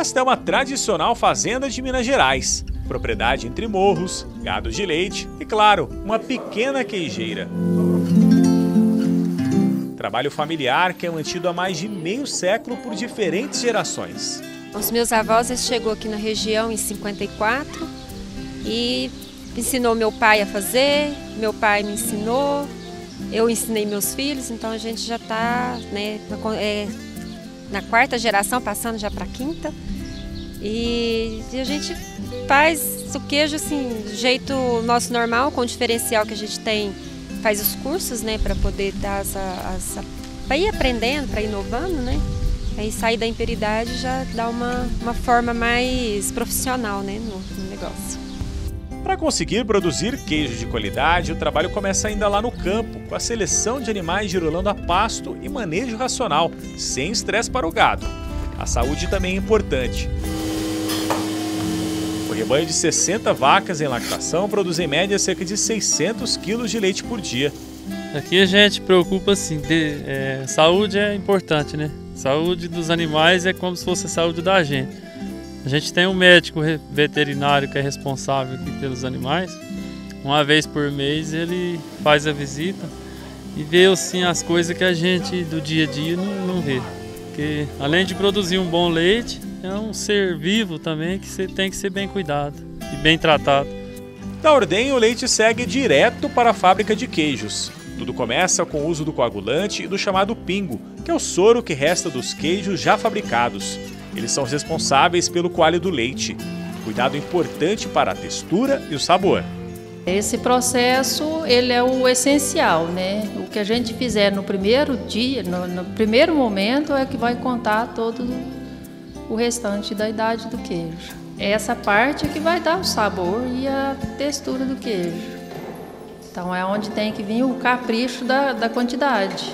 Esta é uma tradicional fazenda de Minas Gerais, propriedade entre morros, gado de leite e, claro, uma pequena queijeira. Trabalho familiar que é mantido há mais de meio século por diferentes gerações. Os meus avós chegou aqui na região em 54 e ensinou meu pai a fazer, meu pai me ensinou, eu ensinei meus filhos, então a gente já está, né, na quarta geração, passando já para a quinta, e a gente faz o queijo assim, do jeito nosso normal, com o diferencial que a gente tem, faz os cursos, né, para poder dar para ir aprendendo, para ir inovando, né, aí sair da imperidade já dá uma forma mais profissional, né, no negócio. Para conseguir produzir queijo de qualidade, o trabalho começa ainda lá no campo, com a seleção de animais girolando a pasto e manejo racional, sem estresse para o gado. A saúde também é importante. O rebanho de 60 vacas em lactação produz em média cerca de 600 quilos de leite por dia. Aqui a gente preocupa assim, saúde é importante, né? Saúde dos animais é como se fosse a saúde da gente. A gente tem um médico veterinário que é responsável aqui pelos animais. Uma vez por mês ele faz a visita e vê assim, as coisas que a gente do dia a dia não vê. Porque além de produzir um bom leite, é um ser vivo também que tem que ser bem cuidado e bem tratado. Da ordenha, o leite segue direto para a fábrica de queijos. Tudo começa com o uso do coagulante e do chamado pingo, que é o soro que resta dos queijos já fabricados. Eles são responsáveis pelo coalho do leite, cuidado importante para a textura e o sabor. Esse processo ele é o essencial, né? O que a gente fizer no primeiro dia, no primeiro momento, é que vai contar todo o restante da idade do queijo. É essa parte que vai dar o sabor e a textura do queijo. Então é onde tem que vir o capricho da quantidade.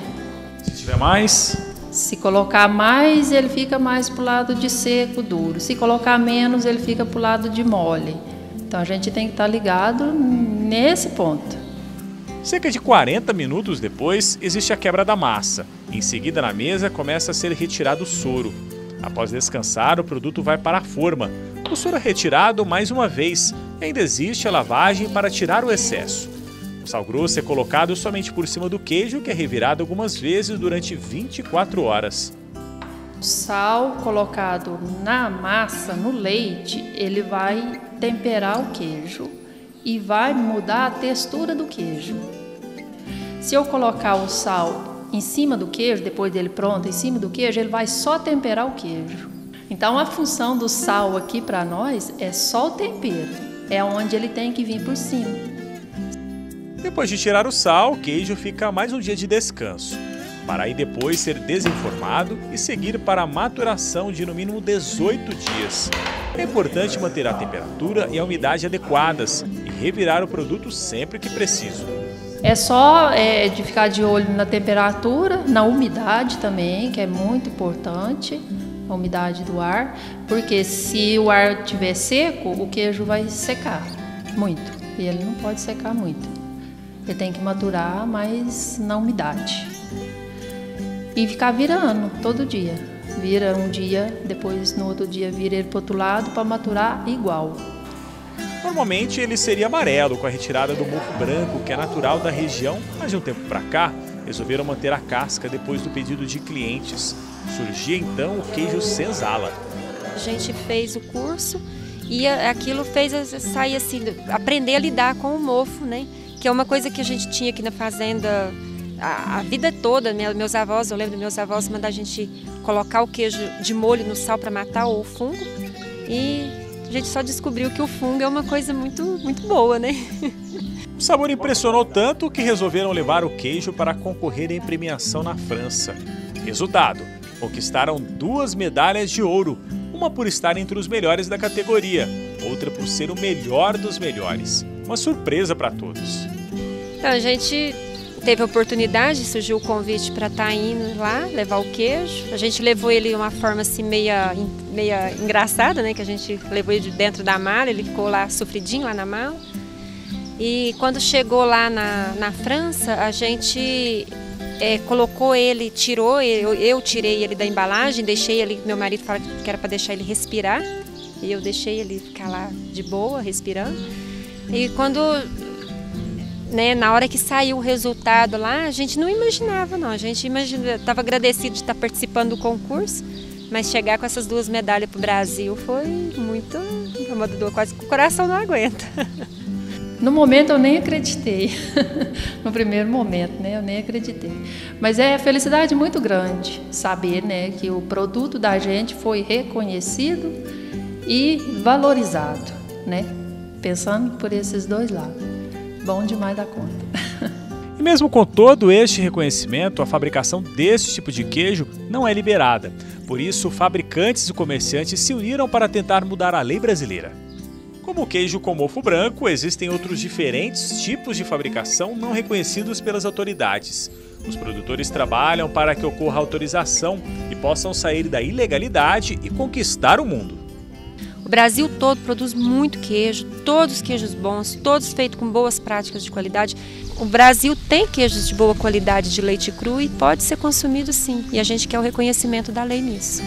Se tiver mais... Se colocar mais, ele fica mais para o lado de seco, duro. Se colocar menos, ele fica para o lado de mole. Então a gente tem que estar ligado nesse ponto. Cerca de 40 minutos depois, existe a quebra da massa. Em seguida, na mesa, começa a ser retirado o soro. Após descansar, o produto vai para a forma. O soro é retirado mais uma vez. E ainda existe a lavagem para tirar o excesso. O sal grosso é colocado somente por cima do queijo, que é revirado algumas vezes durante 24 horas. O sal colocado na massa, no leite, ele vai temperar o queijo e vai mudar a textura do queijo. Se eu colocar o sal em cima do queijo, depois dele pronto, em cima do queijo, ele vai só temperar o queijo. Então a função do sal aqui para nós é só o tempero, é onde ele tem que vir por cima. Depois de tirar o sal, o queijo fica mais um dia de descanso, para aí depois ser desenformado e seguir para a maturação de no mínimo 18 dias. É importante manter a temperatura e a umidade adequadas e revirar o produto sempre que preciso. É só de ficar de olho na temperatura, na umidade também, que é muito importante, a umidade do ar, porque se o ar estiver seco, o queijo vai secar muito e ele não pode secar muito. Ele tem que maturar, mas na umidade. E ficar virando todo dia. Vira um dia, depois no outro dia vira ele para o outro lado para maturar igual. Normalmente ele seria amarelo com a retirada do mofo branco, que é natural da região, mas de um tempo para cá resolveram manter a casca depois do pedido de clientes. Surgia então o queijo Senzala. A gente fez o curso e aquilo fez sair assim, aprender a lidar com o mofo, né? Que é uma coisa que a gente tinha aqui na fazenda a vida toda. Meus avós, eu lembro dos meus avós mandar a gente colocar o queijo de molho no sal para matar o fungo. E a gente só descobriu que o fungo é uma coisa muito, muito boa, né? O sabor impressionou tanto que resolveram levar o queijo para concorrer em premiação na França. Resultado, conquistaram 2 medalhas de ouro, uma por estar entre os melhores da categoria, outra por ser o melhor dos melhores. Uma surpresa para todos. Então, a gente teve a oportunidade, surgiu o convite para estar indo lá, levar o queijo. A gente levou ele de uma forma assim, meia engraçada, né? Que a gente levou ele de dentro da mala, ele ficou lá sofridinho, lá na mala. E quando chegou lá na França, a gente colocou ele, tirou, eu tirei ele da embalagem, deixei ele, meu marido fala que era para deixar ele respirar, e eu deixei ele ficar lá de boa, respirando. E quando, né, na hora que saiu o resultado lá, a gente não imaginava, não. A gente estava agradecido de estar participando do concurso, mas chegar com essas 2 medalhas para o Brasil foi muito, quase que o coração não aguenta. No momento eu nem acreditei, no primeiro momento, né, eu nem acreditei. Mas é felicidade muito grande saber, né, que o produto da gente foi reconhecido e valorizado, né, pensando por esses 2 lados. Bom demais da conta. E mesmo com todo este reconhecimento, a fabricação desse tipo de queijo não é liberada. Por isso, fabricantes e comerciantes se uniram para tentar mudar a lei brasileira. Como o queijo com mofo branco, existem outros diferentes tipos de fabricação não reconhecidos pelas autoridades. Os produtores trabalham para que ocorra autorização e possam sair da ilegalidade e conquistar o mundo. O Brasil todo produz muito queijo, todos queijos bons, todos feitos com boas práticas de qualidade. O Brasil tem queijos de boa qualidade de leite cru e pode ser consumido sim. E a gente quer o reconhecimento da lei nisso.